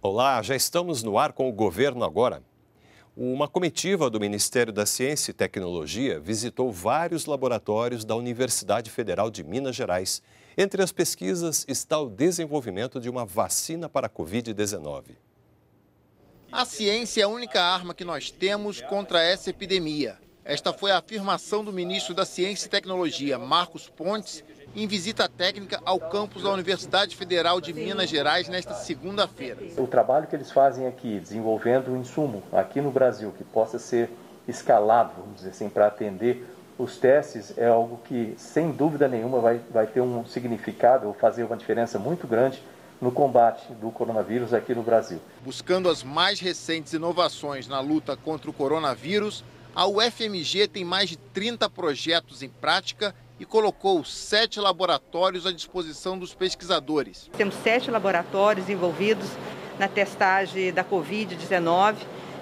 Olá, já estamos no ar com o Governo Agora. Uma comitiva do Ministério da Ciência e Tecnologia visitou vários laboratórios da Universidade Federal de Minas Gerais. Entre as pesquisas está o desenvolvimento de uma vacina para a Covid-19. A ciência é a única arma que nós temos contra essa epidemia. Esta foi a afirmação do ministro da Ciência e Tecnologia, Marcos Pontes, em visita técnica ao campus da Universidade Federal de Minas Gerais nesta segunda-feira. O trabalho que eles fazem aqui, desenvolvendo um insumo aqui no Brasil que possa ser escalado, vamos dizer assim, para atender os testes, é algo que, sem dúvida nenhuma, vai ter um significado ou fazer uma diferença muito grande no combate do coronavírus aqui no Brasil. Buscando as mais recentes inovações na luta contra o coronavírus, a UFMG tem mais de 30 projetos em prática e colocou 7 laboratórios à disposição dos pesquisadores. Temos 7 laboratórios envolvidos na testagem da Covid-19.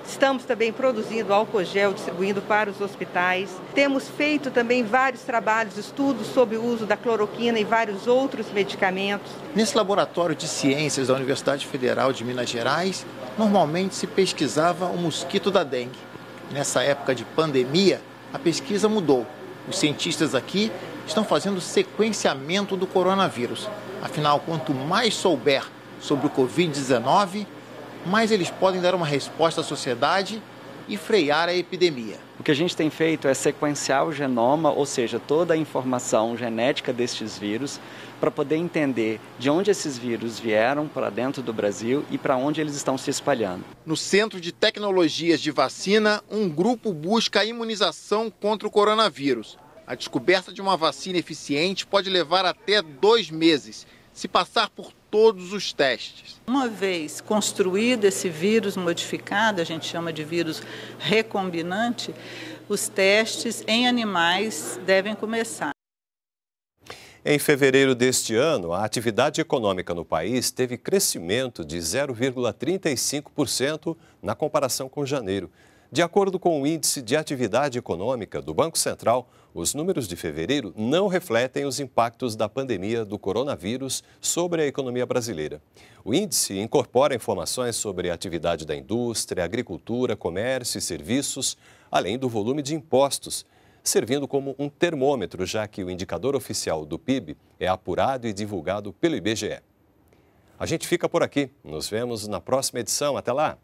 Estamos também produzindo álcool gel, distribuindo para os hospitais. Temos feito também vários trabalhos, estudos sobre o uso da cloroquina e vários outros medicamentos. Nesse laboratório de ciências da Universidade Federal de Minas Gerais, normalmente se pesquisava o mosquito da dengue. Nessa época de pandemia, a pesquisa mudou. Os cientistas aqui estão fazendo sequenciamento do coronavírus. Afinal, quanto mais souber sobre o Covid-19, mais eles podem dar uma resposta à sociedade e frear a epidemia. O que a gente tem feito é sequenciar o genoma, ou seja, toda a informação genética destes vírus, para poder entender de onde esses vírus vieram para dentro do Brasil e para onde eles estão se espalhando. No Centro de Tecnologias de Vacina, um grupo busca a imunização contra o coronavírus. A descoberta de uma vacina eficiente pode levar até 2 meses, se passar por todos os testes. Uma vez construído esse vírus modificado, a gente chama de vírus recombinante, os testes em animais devem começar. Em fevereiro deste ano, a atividade econômica no país teve crescimento de 0,35% na comparação com janeiro. De acordo com o Índice de Atividade Econômica do Banco Central, os números de fevereiro não refletem os impactos da pandemia do coronavírus sobre a economia brasileira. O índice incorpora informações sobre a atividade da indústria, agricultura, comércio e serviços, além do volume de impostos, servindo como um termômetro, já que o indicador oficial do PIB é apurado e divulgado pelo IBGE. A gente fica por aqui. Nos vemos na próxima edição. Até lá!